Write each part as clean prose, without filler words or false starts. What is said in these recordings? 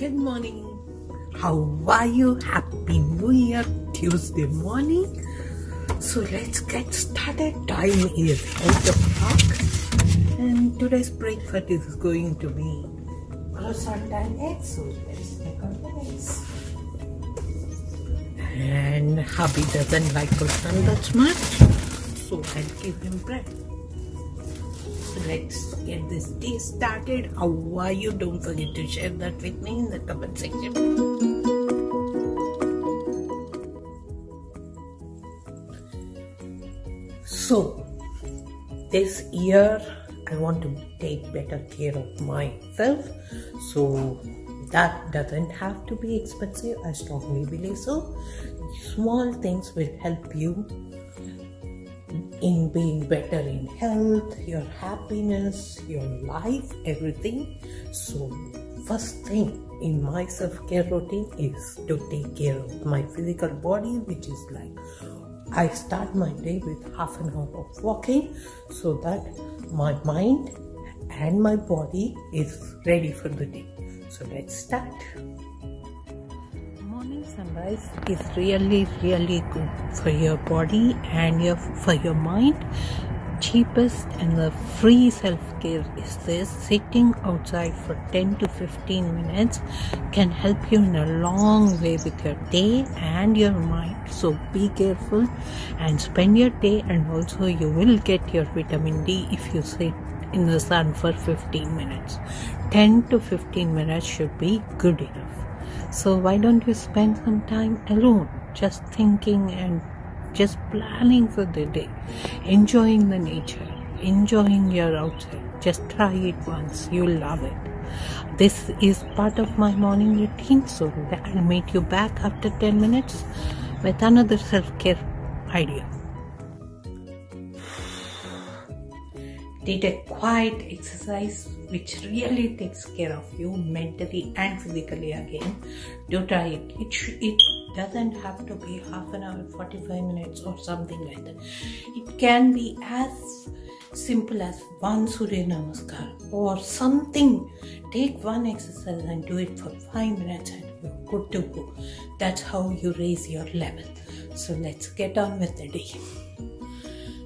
Good morning. How are you? Happy New Year, Tuesday morning. So let's get started. Time is 8 o'clock and today's breakfast is going to be croissant and eggs. So let's take on the eggs. And hubby doesn't like croissant that much, so I'll give him bread. Let's get this tea started. How are you? Don't forget to share that with me in the comment section. So, this year I want to take better care of myself. So, that doesn't have to be expensive. I strongly believe so. Small things will help you in being better in health, your happiness, your life, everything. So first thing in my self-care routine is to take care of my physical body, which is like I start my day with half an hour of walking so that my mind and my body is ready for the day. So let's start. Sunrise is really good for your body and for your mind. Cheapest and the free self-care is this. Sitting outside for 10 to 15 minutes can help you in a long way with your day and your mind. So be careful and spend your day, and also you will get your vitamin D if you sit in the sun for 15 minutes. 10 to 15 minutes should be good enough. So why don't you spend some time alone, just thinking and just planning for the day, enjoying the nature, enjoying your outside. Just try it once, you'll love it. This is part of my morning routine, so I'll meet you back after 10 minutes with another self-care idea. Did a quiet exercise which really takes care of you mentally and physically. Again, do try it. It doesn't have to be half an hour, 45 minutes or something like that. It can be as simple as one Surya Namaskar or something. Take one exercise and do it for 5 minutes and you're good to go. That's how you raise your level. So let's get on with the day.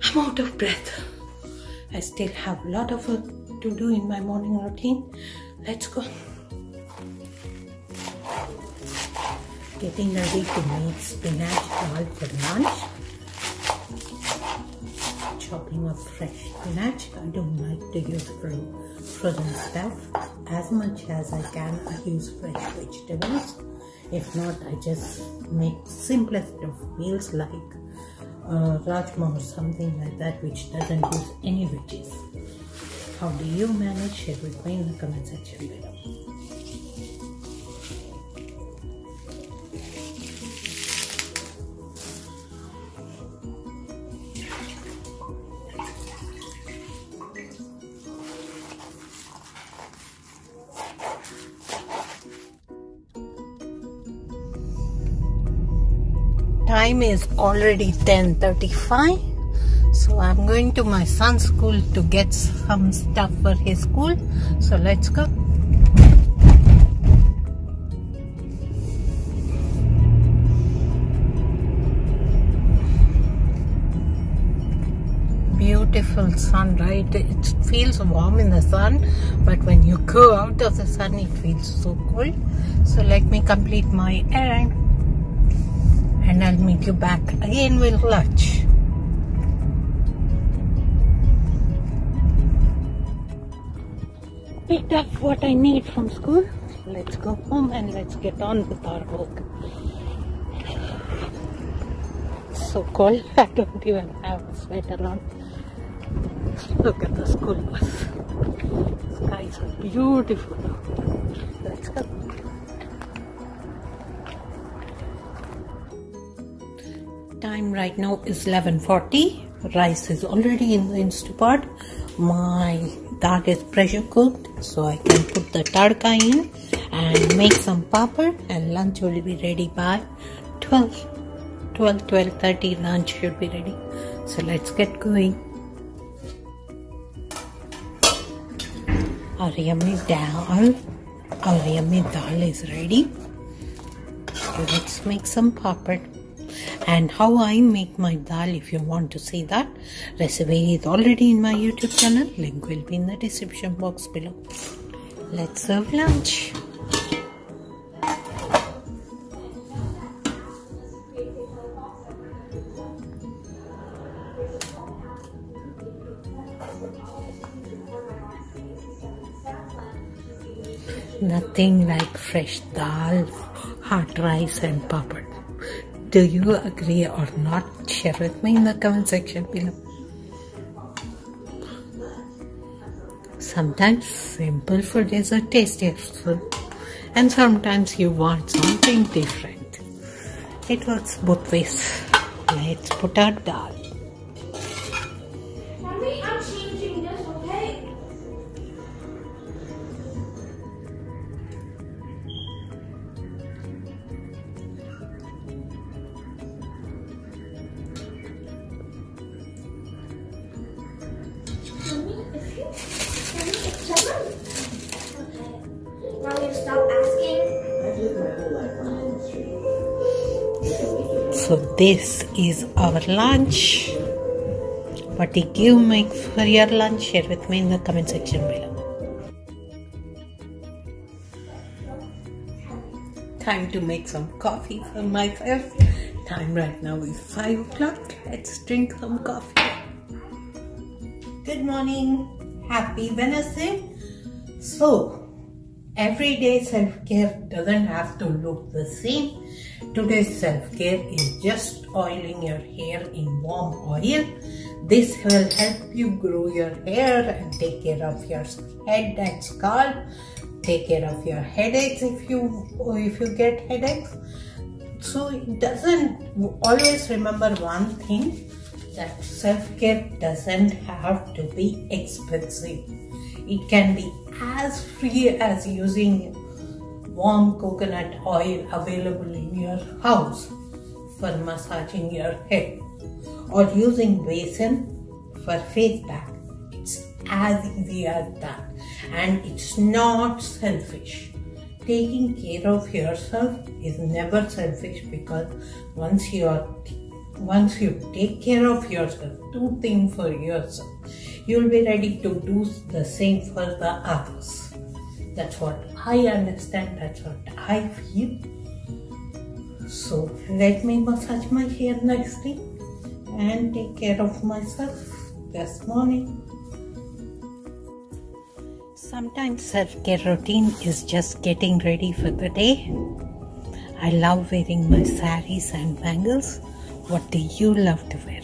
I'm out of breath. I still have a lot of work to do in my morning routine. Let's go. Getting ready to make spinach dal for lunch. Chopping up fresh spinach. I don't like to use frozen stuff. As much as I can, I use fresh vegetables. If not, I just make simplest of meals like rajma or something like that, which doesn't use any veggies. How do you manage? Share with me in the comment section below. Time is already 10:35, so I'm going to my son's school to get some stuff for his school. So let's go. Beautiful sun, right? It feels warm in the sun, but when you go out of the sun, it feels so cold. So let me complete my errand. And I'll meet you back again with lunch. Picked up what I need from school. Let's go home and let's get on with our work. It's so cold, I don't even have a sweater on. Look at the school bus. The skies are beautiful. Let's go. Time right now is 11:40. Rice is already in the Instant Pot. My dal is pressure cooked, so I can put the tadka in and make some papad, and lunch will be ready by 12:30. Lunch should be ready. So let's get going. Our yummy dal Our yummy dal is ready. Let's make some papad. And how I make my dal, if you want to see that recipe, is already in my YouTube channel. Link will be in the description box below. Let's serve lunch. Nothing like fresh dal, hot rice and papad. Do you agree or not? Share with me in the comment section below. Sometimes simple food is the tastiest food, and sometimes you want something different. It works both ways. Let's put our dal. Mommy, I'm changing this, okay? So this is our lunch. What did you make for your lunch? Share with me in the comment section below. Time to make some coffee for myself. Time right now is 5 o'clock. Let's drink some coffee. Good morning. Happy Wednesday. So, every day self-care doesn't have to look the same. Today's self-care is just oiling your hair in warm oil. This will help you grow your hair and take care of your head and scalp. Take care of your headaches if you get headaches. So it doesn't always remember one thing, that self-care doesn't have to be expensive. It can be as free as using warm coconut oil available in your house for massaging your head, or using basin for face bath. It's as easy as that, and it's not selfish. Taking care of yourself is never selfish, because once you take care of yourself, do things for yourself, you'll be ready to do the same for the others. That's what I understand, that's what I feel. So let me massage my hair nicely and take care of myself this morning. Sometimes self-care routine is just getting ready for the day. I love wearing my saris and bangles. What do you love to wear?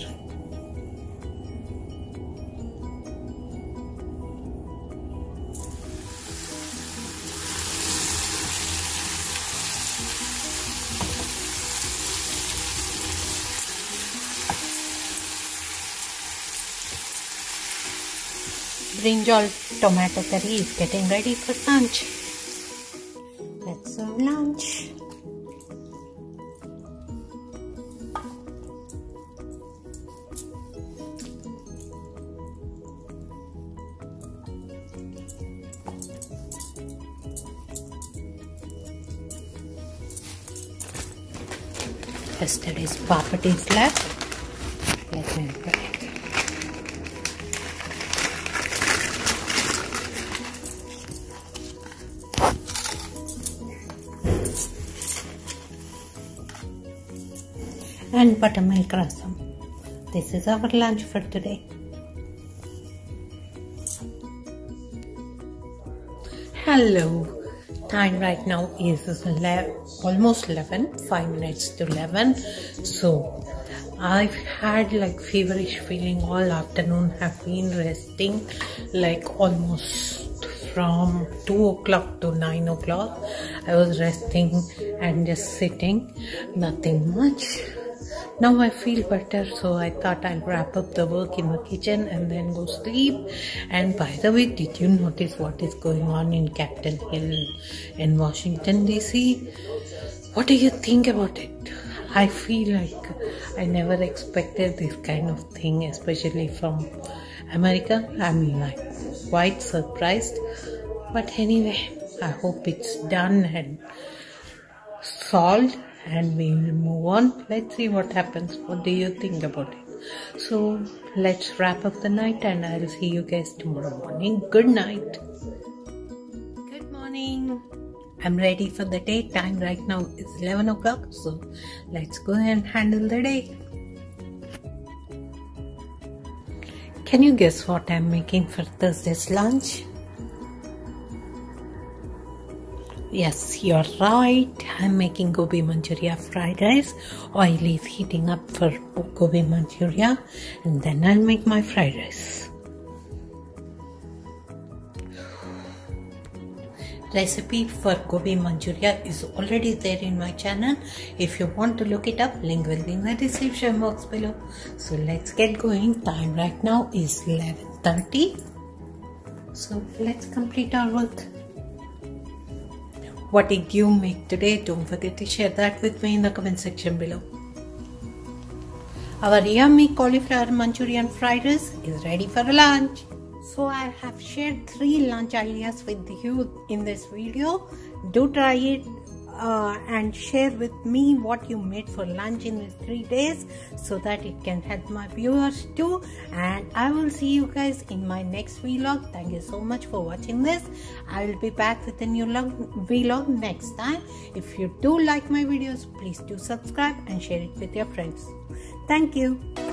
Brinjal tomato curry is getting ready for lunch. Let's serve lunch. Yesterday's papad is left. Let me put it. And buttermilk rasam. This is our lunch for today. Hello. Time right now is almost 11, 5 minutes to 11. So I've had like feverish feeling all afternoon. Have been resting like almost from 2 o'clock to 9 o'clock. I was resting and just sitting, nothing much. Now I feel better, so I thought I'll wrap up the work in the kitchen and then go sleep. And by the way, did you notice what is going on in Capitol Hill in Washington DC? What do you think about it? I feel like I never expected this kind of thing, especially from America. I'm like quite surprised. But anyway, I hope it's done and solved, and we will move on. Let's see what happens. What do you think about it? So let's wrap up the night, and I'll see you guys tomorrow morning. Good night. Good morning. I'm ready for the day. Time right now is 11 o'clock. So let's go and handle the day. Can you guess what I'm making for Thursday's lunch? Yes, you're right. I'm making Gobhi manchurian fried rice. Oil is heating up for Gobhi manchurian, and then I'll make my fried rice. Recipe for Gobhi manchurian is already there in my channel. If you want to look it up, link will be in the description box below. So let's get going. Time right now is 11:30. So let's complete our work. What did you make today? Don't forget to share that with me in the comment section below. Our yummy cauliflower manchurian fried rice is ready for lunch. So I have shared 3 lunch ideas with you in this video. Do try it and share with me what you made for lunch in these 3 days, so that it can help my viewers too. And I will see you guys in my next vlog. Thank you so much for watching this. I will be back with a new vlog next time. If you do like my videos, please do subscribe and share it with your friends. Thank you.